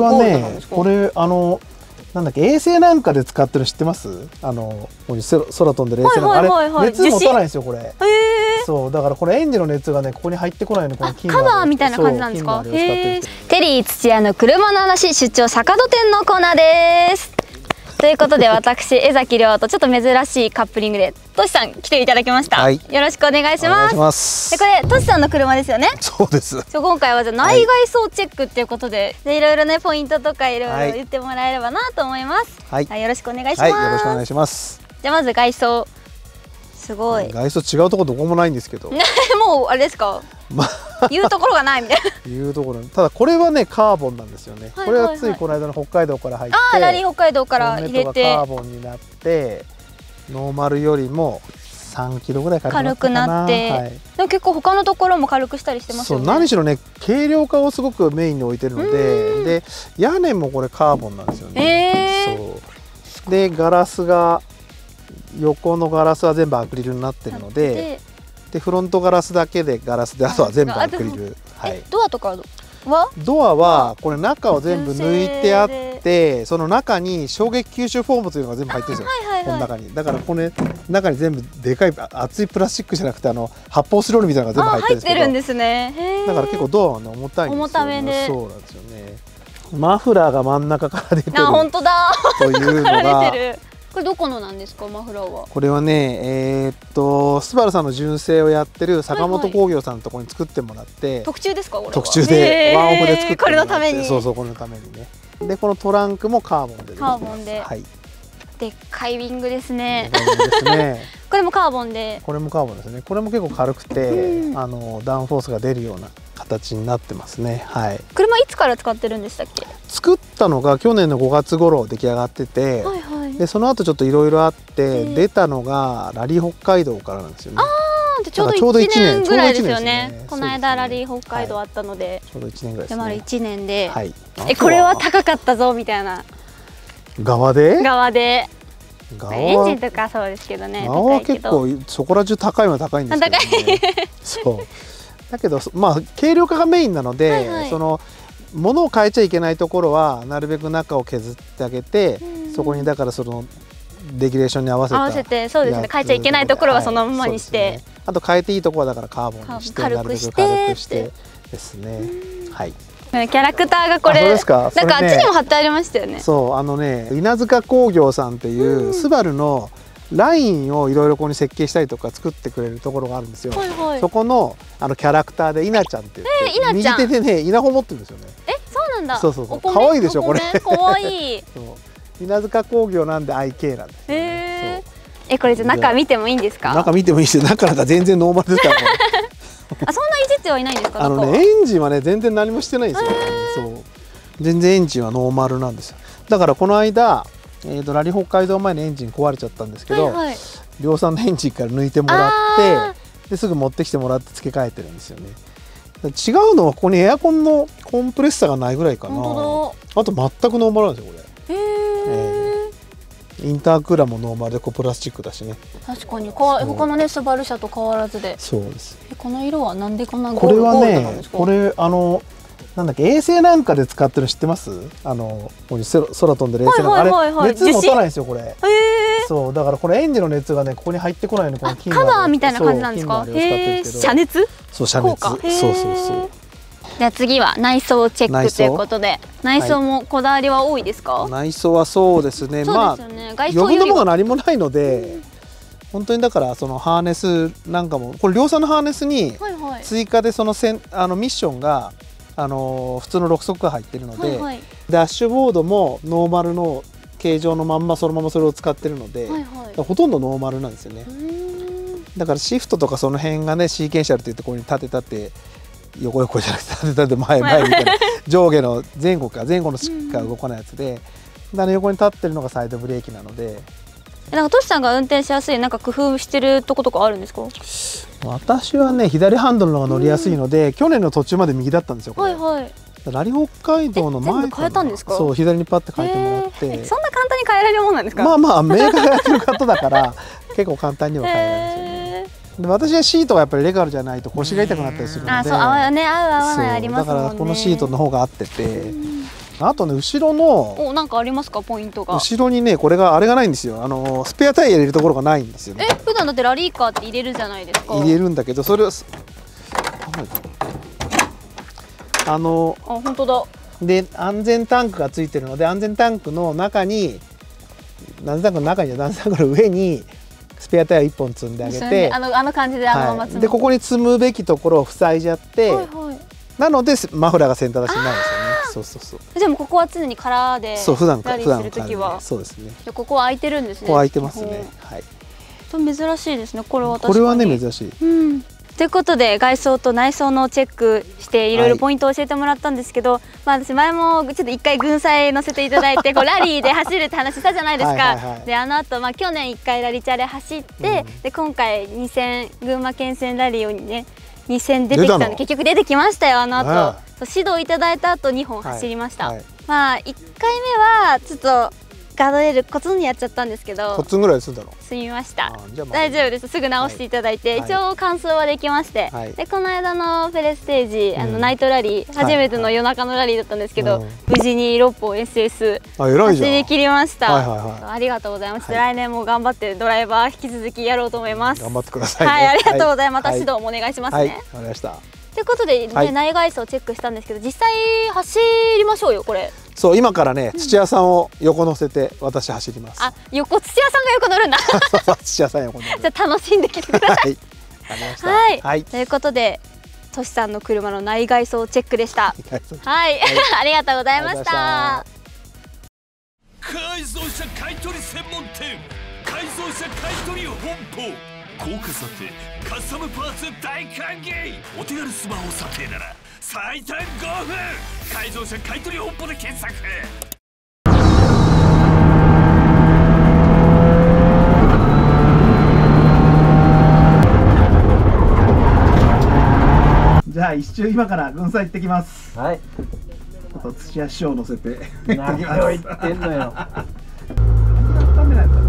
はね、これなんだっけ、衛星なんかで使ってるの知ってます？空飛んでる衛星なんか、あれ熱持たないんですよこれ。そうだからこれ園児の熱がねここに入ってこないの、この金カバーみたいな感じなんですか。テリー土屋の車の話出張坂戸店のコーナーです。ということで私江崎亮とちょっと珍しいカップリングでとしさん来ていただきました。はい、よろしくお願いします。でこれとしさんの車ですよね。そうです。今回はじゃあ内外装チェックっていうことで、いろいろねポイントとかいろいろ言ってもらえればなと思います。はい、よろしくお願いします。はい、よろしくお願いします。じゃあまず外装。すごい外装違うとこどこもないんですけどもうあれですか、言うところがないみたいな言うところ、ただこれはねカーボンなんですよね。これはついこの間の北海道から入って、ラリー北海道から入れてカーボンになって、ノーマルよりも3キロぐらい軽くなって、でも結構他のところも軽くしたりしてますよね。そう何しろね軽量化をすごくメインに置いてるので、で屋根もこれカーボンなんですよね。そうでガラスが横のガラスは全部アクリルになってるので、でフロントガラスだけでガラスで、あとは全部アクリル。ドアとかは？ドアはこれ中を全部抜いてあって、その中に衝撃吸収フォームというのが全部入ってるんですよ、この中に。だからこの中に全部でかい厚いプラスチックじゃなくて発泡スチロールみたいなのが全部入ってるんですけど、だから結構ドアは重たいんですよ。重ためで。そうなんですよね。マフラーが真ん中から出てるというのが。これどこのなんですか、マフラーは。これはね、スバルさんの純正をやってる坂本工業さんのところに作ってもらって、特注ですか、これは。特注でワンオフで作ってもらって、これのために。そうそう、これのためにね。でこのトランクもカーボンでできてます。カーボンで。はい。でっかいウィングですね。これもカーボンで。これもカーボンですね。これも結構軽くて、ダウンフォースが出るような形になってますね。はい。車いつから使ってるんでしたっけ？作ったのが去年の5月頃出来上がってて。はいはい。でその後ちょっといろいろあって出たのがラリー北海道からなんですよね。ああ、ちょうど1年ぐらいですよね。この間ラリー北海道あったので、ちょうど1年ぐらいですね。丸1年で、これは高かったぞみたいな。側で？側で。エンジンとかそうですけどね。側は結構そこら中高いのは高いんですけどね。高い。そう。だけどまあ軽量化がメインなので、その物を変えちゃいけないところはなるべく中を削ってあげて。そこにだからそのレギュレーションに合わせてそうですね、変えちゃいけないところはそのままにして、ね、あと変えていいところはだからカーボンにしてなるべく軽くしてですね。はい。キャラクターがこれなんかあっちにも貼ってありましたよね。そう稲塚工業さんっていうスバルのラインをいろいろここに設計したりとか作ってくれるところがあるんですよ。はいはい、そこのキャラクターで稲ちゃんって言って、右手でね稲穂持ってるんですよね。え、そうなんだ。そうそうそう。可愛いでしょこれ。可愛い。稲塚工業なんで IK なんです、ね。これじゃ中見てもいいんですか？中見てもいいし、中なんか全然ノーマルですから。あ、そんないじってはいないんですか？エンジンはね全然何もしてないんですよ。そう、全然エンジンはノーマルなんですよ。だからこの間、ラリー北海道前のエンジン壊れちゃったんですけど、量産のエンジンから抜いてもらって、ですぐ持ってきてもらって付け替えてるんですよね。違うのはここにエアコンのコンプレッサーがないぐらいかな。あと全くノーマルなんですよこれ。インタークーラーもノーマルでプラスチックだしね。確かに他のねスバル車と変わらずで。そうです。この色はなんでこんなゴールドなんですか？これはね、これなんだっけ、衛星なんかで使ってるの知ってます？空飛んでる衛星なんか、あれ熱持たないんですよこれ。そうだからこれ園児の熱がねここに入ってこないの、この金カバーみたいな感じなんですか？遮熱？そう遮熱。そうそうそう。じゃあ次は内装チェックということで、内装もこだわりは多いですか？内装はそうですね。まあ余分なものが何もないので、本当にだからそのハーネスなんかもこれ量産のハーネスに追加でそのミッションが普通の6足が入ってるので、ダッシュボードもノーマルの形状のまんまそのままそれを使ってるので、ほとんどノーマルなんですよね。だからシフトとかその辺がねシーケンシャルっていってここに立て横じゃなくて立て立て前みたいな上下の前後のしか動かないやつで、横に立ってるのがサイドブレーキなので。トシさんが運転しやすいなんか工夫してるとことかあるんですか？私はね左ハンドルの方が乗りやすいので、去年の途中まで右だったんですよこれ。ラリー北海道の前全部変えたんですか？そう左にパッて変えてもらって。そんな簡単に変えられるもんなんですか？まあまあメーカーがやってる方だから結構簡単には変えられるんですよ。私はシートがやっぱりレガルじゃないと腰が痛くなったりするので、だからこのシートの方が合ってて、あとね、後ろのお、なんかありますか、ポイントが。後ろにね、これがあれがないんですよ。スペアタイヤ入れるところがないんですよね。普段だってラリーカーって入れるじゃないですか。入れるんだけど、それを本当だ。で、安全タンクがついてるので、安全タンクの中に、安全タンクの中に、安全タンクの上にスペアタイヤを1本積んであげて、あの感じであのまま積む。で、ここに積むべきところを塞いじゃって、なのでマフラーが先端出しになるんですよね。そうそうそう。じゃあもうここは常に空でラリーするときは、そうですね。ここは空いてるんですね。ここ空いてますね。はい。珍しいですね。これは確かに。これはね、珍しい。うん。ということで、外装と内装のチェックしていろいろポイントを教えてもらったんですけど、まあ私前もちょっと1回群彩乗せていただいてこうラリーで走るって話したじゃないですか。で、あの後、まあ去年1回ラリチャレ走って、で今回2戦群馬県選ラリーをね2戦出てきたので、結局出てきましたよ。あの後、指導いただいた後2本走りました。まあ1回目はちょっとガードレールコツンやっちゃったんですけど、コツンぐらいするだろう。済みました。大丈夫です。すぐ直していただいて、一応完走はできまして、でこの間のフェレステージ、ナイトラリー、初めての夜中のラリーだったんですけど、無事に6本 SS 走り切りました。ありがとうございます。来年も頑張ってドライバー引き続きやろうと思います。頑張ってください。はい、ありがとうございます。また指導もお願いしますね。わかりました。ということで内外装をチェックしたんですけど、実際走りましょうよこれ。そう、今からね、土屋さんを横乗せて私走ります。あ、横、土屋さんが横乗るんだ。土屋さん横乗る。じゃあ楽しんできてください。はい、ということでとしさんの車の内外装チェックでした。はい、ありがとうございました。改造車買取専門店、改造車買取本舗、高価査定、カスタムパーツ大歓迎。お手軽スマホ査定なら最短5分、改造車買取本舗で検索。じゃあ一周今から群馬行ってきます。はい、ちょっと土屋師匠乗せて何を言ってんのよ。温めないと。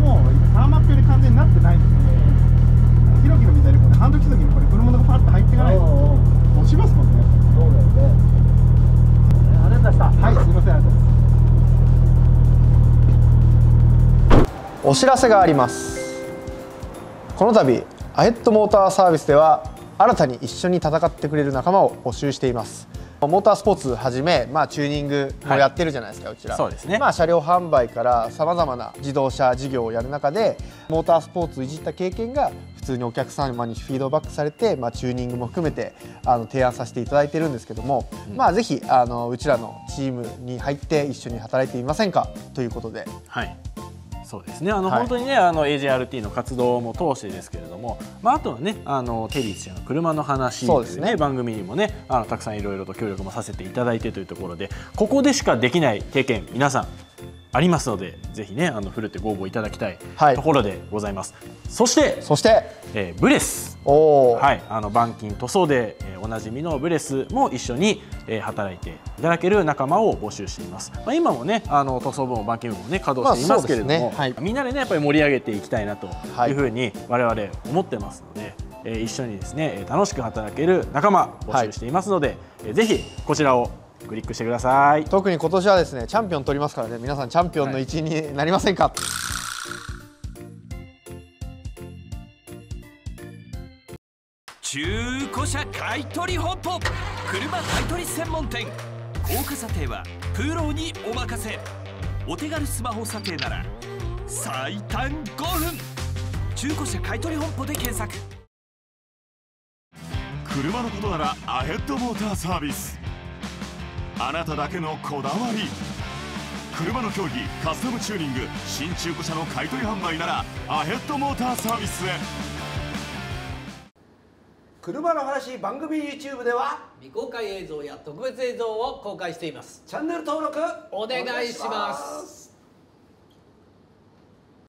もう今ターンマップより完全になってないので、ヒロキのみたいにこれハンドキスの時にこれ車がパッと入っていかないと落ちますもんね。そうだよね。ありがとうございました。はい、すみません、ありがとうございます。お知らせがあります。この度アヘッドモーターサービスでは新たに一緒に戦ってくれる仲間を募集しています。モータースポーツはじめ、チューニングもやってるじゃないですか、うちら。そうですね。車両販売からさまざまな自動車事業をやる中でモータースポーツをいじった経験が普通にお客様にフィードバックされて、チューニングも含めて提案させていただいてるんですけども、ぜひうちらのチームに入って一緒に働いてみませんかということで。はい、そうですね、本当にね、AJRT の活動も通してですけれども、あとはね、テリー氏の車の話というね、番組にもね、たくさんいろいろと協力もさせていただいてというところで、ここでしかできない経験、皆さんありますので、ぜひね、ふるってご応募いただきたいところでございます。はい、そして、ブレス、はい、板金塗装でおなじみのブレスも一緒に働いていただける仲間を募集しています。今もね、塗装部も板金部もね、稼働していますけれども、みんなでね、やっぱり盛り上げていきたいなというふうに我々思ってますので、一緒にですね、楽しく働ける仲間募集していますので、ぜひこちらをクリックしてください。特に今年はですね、チャンピオン取りますからね、皆さんチャンピオンの一員になりませんか。中古車買取本舗、車買取専門店。高価査定はプロにお任せ。お手軽スマホ査定なら最短5分。中古車買取本舗で検索。車のことならアヘッドモーターサービス。あなただけのこだわり。車の競技、カスタムチューニング、新中古車の買取販売ならアヘッドモーターサービスへ。車の話番組 YouTube では未公開映像や特別映像を公開しています。チャンネル登録お願いします。